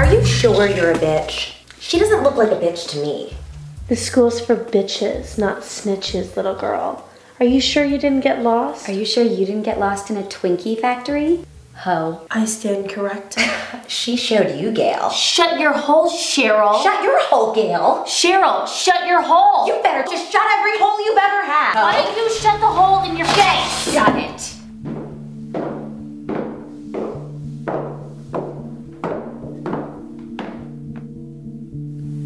Are you sure you're a bitch? She doesn't look like a bitch to me. The school's for bitches, not snitches, little girl. Are you sure you didn't get lost? Are you sure you didn't get lost in a Twinkie factory? Ho. I stand corrected. She showed you, Gail. Shut your hole, Cheryl. Shut your hole, Gail. Cheryl, shut your hole. You better just shut every hole you've ever had. Why don't you shut the hole in your face? Shut it.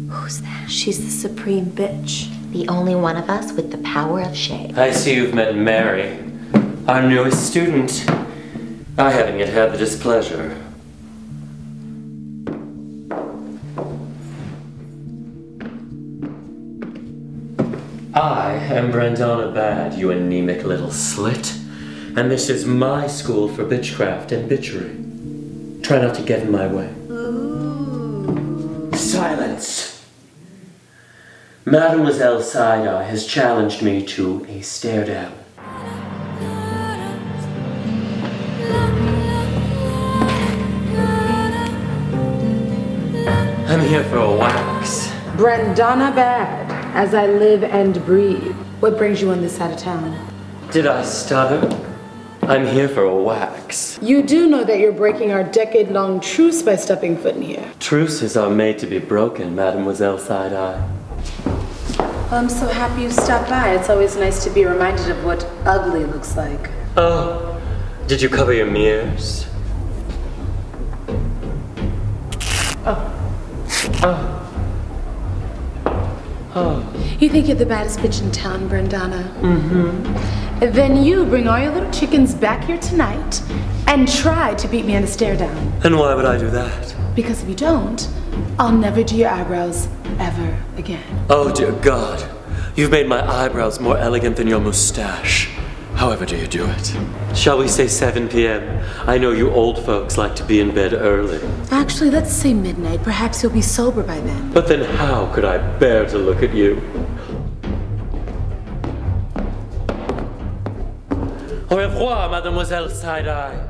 Who's that? She's the supreme bitch. The only one of us with the power of shade. I see you've met Mary, our newest student. I haven't yet had the displeasure. I am Brandana Badd, you anemic little slit. And this is my school for bitchcraft and bitchery. Try not to get in my way. Ooh. Silence! Mademoiselle Side Eye has challenged me to a stare down. I'm here for a wax. Brandana Badd, as I live and breathe. What brings you on this side of town? Did I stutter? I'm here for a wax. You do know that you're breaking our decade-long truce by stepping foot in here. Truces are made to be broken, Mademoiselle Side Eye. Well, I'm so happy you stopped by. It's always nice to be reminded of what ugly looks like. Oh, did you cover your mirrors? Oh. You think you're the baddest bitch in town, Brandana. Mm-hmm. Then you bring all your little chickens back here tonight and try to beat me in a stare down. And why would I do that? Because if you don't, I'll never do your eyebrows ever again. Oh dear God, you've made my eyebrows more elegant than your mustache. However do you do it? Shall we say 7 p.m.? I know you old folks like to be in bed early. Actually, let's say midnight. Perhaps you'll be sober by then. But then how could I bear to look at you? Au revoir, Mademoiselle Side Eye.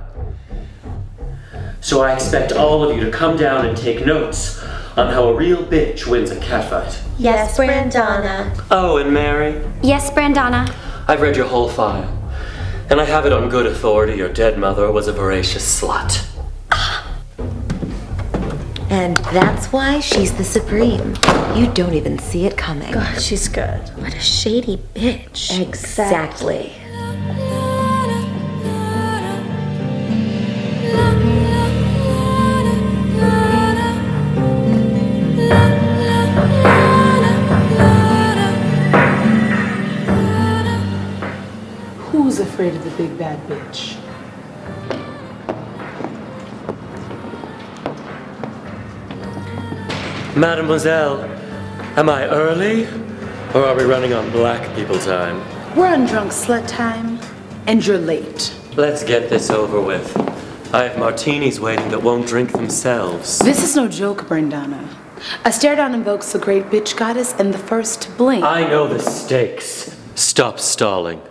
So I expect all of you to come down and take notes on how a real bitch wins a catfight. Yes, Brandana. Oh, and Mary? Yes, Brandana. I've read your whole file. And I have it on good authority your dead mother was a voracious slut. And that's why she's the supreme. You don't even see it coming. God, she's good. What a shady bitch. Exactly. Who's afraid of the big bad bitch? Mademoiselle, am I early? Or are we running on black people time? We're on drunk slut time, and you're late. Let's get this over with. I have martinis waiting that won't drink themselves. This is no joke, Brandana. A stare down invokes the great bitch goddess and the first to blink. I know the stakes. Stop stalling.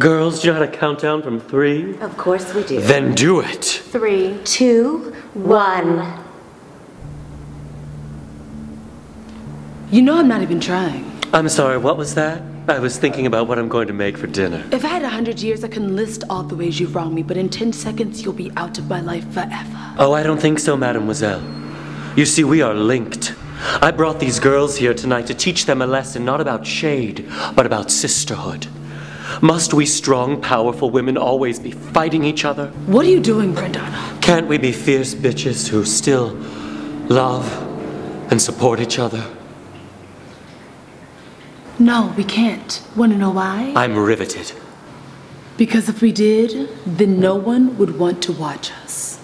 Girls, do you know how to count down from 3? Of course we do. Then do it. 3, 2, 1. You know I'm not even trying. I'm sorry, what was that? I was thinking about what I'm going to make for dinner. If I had 100 years, I can list all the ways you've wronged me, but in 10 seconds, you'll be out of my life forever. Oh, I don't think so, Mademoiselle. You see, we are linked. I brought these girls here tonight to teach them a lesson not about shade, but about sisterhood. Must we strong, powerful women always be fighting each other? What are you doing, Brandana? Can't we be fierce bitches who still love and support each other? No, we can't. Want to know why? I'm riveted. Because if we did, then no one would want to watch us.